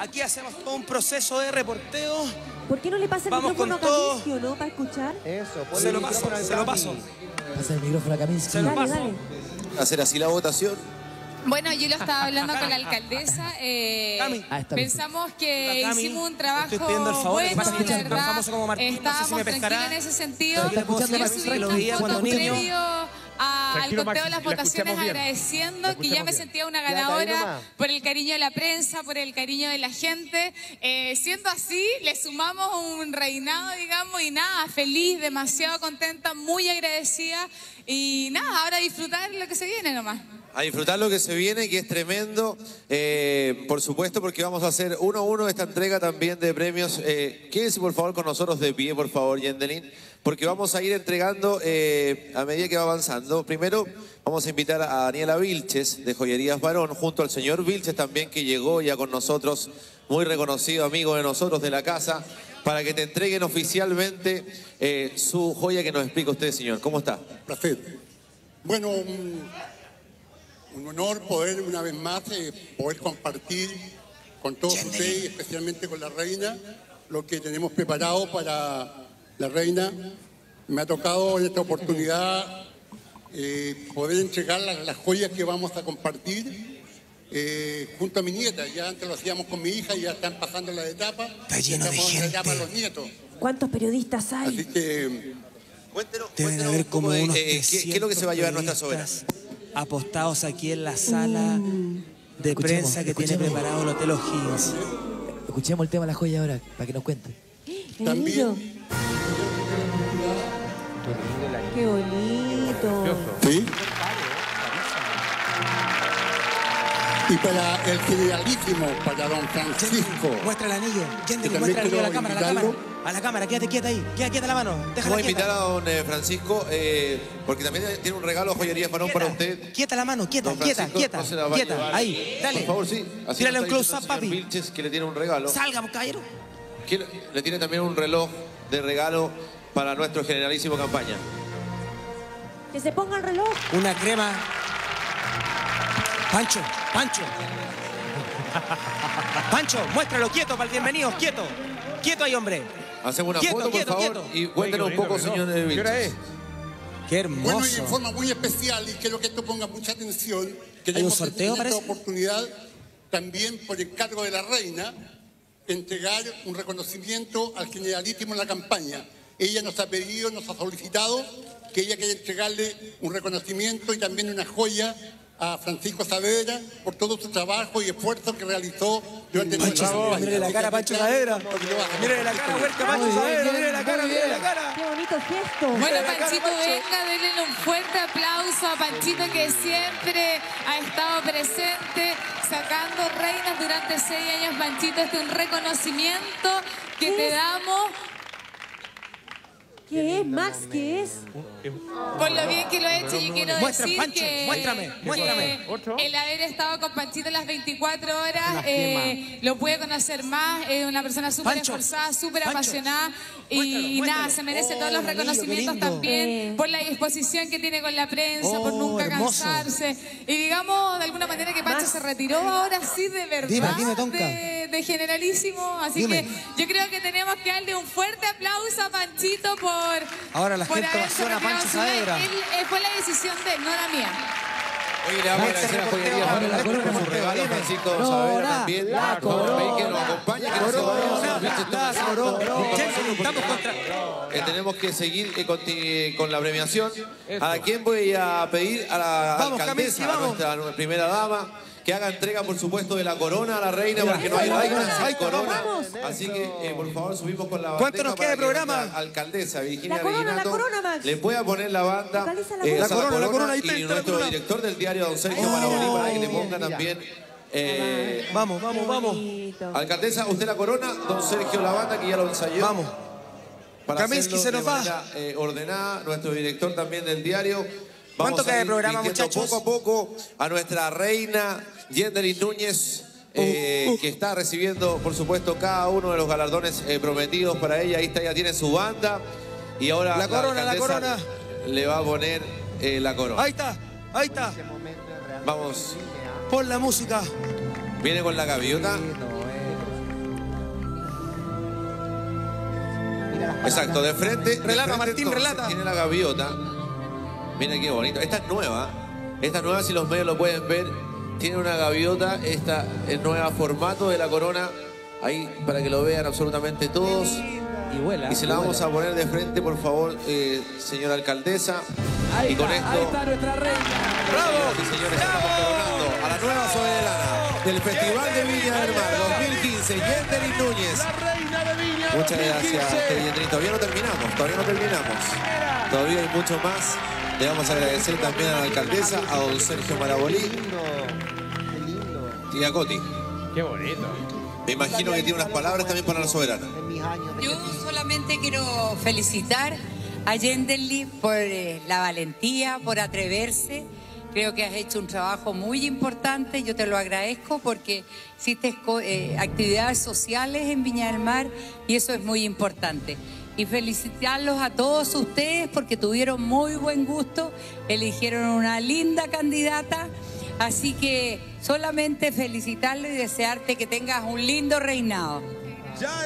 Aquí hacemos todo un proceso de reporteo. ¿Por qué no le pasa el micrófono a Kaminsky, no? Para escuchar. Eso, se lo paso, se lo paso. Pasa el micrófono a Kaminsky. Se lo paso. Hacer así la votación. Bueno, yo lo estaba hablando con la alcaldesa. Pensamos que hicimos un trabajo bueno, la verdad. Estábamos tranquilos en ese sentido. Yo subí unas fotos previo al conteo de las votaciones agradeciendo que ya me sentía una ganadora por el cariño de la prensa, por el cariño de la gente. Siendo así, le sumamos un reinado, digamos, y nada, feliz, demasiado contenta, muy agradecida. Y nada, ahora disfrutar lo que se viene nomás. A disfrutar lo que se viene, que es tremendo, por supuesto, porque vamos a hacer uno a uno esta entrega también de premios. Quédense, por favor, con nosotros de pie, por favor, Jhendelyn, porque vamos a ir entregando a medida que va avanzando. Primero, vamos a invitar a Daniela Vilches, de Joyerías Barón, junto al señor Vilches también, que llegó ya con nosotros, muy reconocido amigo de nosotros, de la casa, para que te entreguen oficialmente su joya que nos explica usted, señor. ¿Cómo está? Placer. Bueno... un honor poder, una vez más, poder compartir con todos ustedes, especialmente con la reina, lo que tenemos preparado para la reina. Me ha tocado en esta oportunidad poder entregar las joyas que vamos a compartir junto a mi nieta. Ya antes lo hacíamos con mi hija, ya están pasando las etapas. Está lleno de gente. Etapa a los nietos. ¿Cuántos periodistas hay? Así que... cuéntenos un poco de qué es lo que se va a llevar nuestra soberana. Apostados aquí en la sala de prensa que tiene preparado el Hotel O'Higgins. Escuchemos el tema de la joya ahora, para que nos cuente. También. Qué bonito. ¿Sí? Y para el generalísimo, para don Francisco. Muestra el anillo. Muestra el anillo a la cámara, a la cámara, quédate quieta ahí, quédate quieta la mano. Vamos a invitar a don Francisco, porque también tiene un regalo de Joyerías Barón para usted. Quieta la mano, quieta, ahí, dale. Por favor, sí. Tírale un close-up, papi. Vilches, que le tiene un regalo. Salga, caballero. Le tiene también un reloj de regalo para nuestro generalísimo campaña. Que se ponga el reloj. Una crema. Pancho, Pancho. Pancho, muéstralo, quieto, para el bienvenido, quieto. Quieto ahí, hombre. Hacemos una foto, por favor, y cuéntenos un poco, señor Vilches. ¿Qué hora es? ¡Qué hermoso! Bueno, y de forma muy especial, y quiero que esto ponga mucha atención, que hay un sorteo, parece. Esta oportunidad, también por encargo de la reina, entregar un reconocimiento al generalísimo en la campaña. Ella nos ha pedido, nos ha solicitado, que ella quiere entregarle un reconocimiento y también una joya a Francisco Saavedra por todo su trabajo y esfuerzo que realizó durante nuestra campaña. Mire la cara, Pancho Saavedra. Mire la cara, huerta, Pancho Saavedra. Mire la cara, mire la cara. Qué bonito gesto. Bueno, Panchito, venga, denle un fuerte aplauso a Panchito, que siempre ha estado presente sacando reinas durante 6 años. Panchito, este es un reconocimiento que te damos. ¿Qué es, Max? ¿Qué es? Por lo bien que lo he hecho, yo quiero decir que... Muéstrame. El haber estado con Panchito las 24 horas, lo puede conocer más. Es una persona súper esforzada, súper apasionada. Y nada, se merece todos los reconocimientos también por la disposición que tiene con la prensa, por nunca cansarse. Y digamos, de alguna manera, que Pancho se retiró ahora sí de verdad de generalísimo. Así que yo creo que tenemos que darle un fuerte aplauso a Panchito por... Ahora la gente va a hacer a Pancho Saavedra. Fue la decisión de él, no la mía. Oye, le vamos a agradecer a Joyerías Barón por su regalo. Francisco Saavedra también. La corona. Que nos acompañe. Tenemos que seguir con la premiación. ¿A quién voy a pedir? A la alcaldesa, a nuestra primera dama, que haga entrega, por supuesto, de la corona a la reina, porque no hay reina, hay corona. Así que, por favor, subimos con la banda. ¿Cuánto nos queda de programa? La alcaldesa Virginia Reginato le pueda poner la banda. La corona y nuestro director del diario, don Sergio Marabolí, para que le ponga también. Vamos. Alcaldesa, usted la corona, don Sergio la banda, que ya lo ensayó. Vamos. Kaminsky se nos va. Ordenada, nuestro director también del diario. ¿Cuánto queda de programa, muchachos? Poco a poco a nuestra reina Jhendelyn Núñez, que está recibiendo, por supuesto, cada uno de los galardones prometidos para ella. Ahí está, ya tiene su banda. Y ahora la corona. Le va a poner la corona. Ahí está. Vamos. Pon la música. Viene con la gaviota. Exacto, de frente. Relata, Martín, relata. Tiene la gaviota. Mira qué bonito. Esta es nueva. Esta es nueva, si los medios lo pueden ver. Tiene una gaviota. Esta es nueva, formato de la corona. Ahí para que lo vean absolutamente todos. Y vuela. Y se la vamos a poner de frente, por favor, señora alcaldesa. Ahí, y con esto, ahí está nuestra reina. ¡Bravo! Y señores, estamos coronando a la nueva soberana del Festival de Viña del Mar 2015, Jhendelyn Núñez. La reina de Viña. Muchas gracias, Jhendelyn. Todavía no terminamos, todavía no terminamos. Todavía hay mucho más. Le vamos a agradecer también a la alcaldesa, a don Sergio Marabolí. Qué lindo. Y a Coti. Qué bonito. Me imagino que tiene unas palabras también para la soberana. Yo solamente quiero felicitar a Jhendelyn por la valentía, por atreverse. Creo que has hecho un trabajo muy importante, yo te lo agradezco porque hiciste actividades sociales en Viña del Mar y eso es muy importante. Y felicitarlos a todos ustedes porque tuvieron muy buen gusto, eligieron una linda candidata, así que solamente felicitarlo y desearte que tengas un lindo reinado.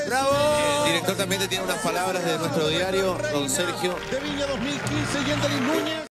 ¡Bravo! El director también te tiene unas palabras de nuestro diario, don Sergio. De Viña 2015, Jhendelyn Núñez.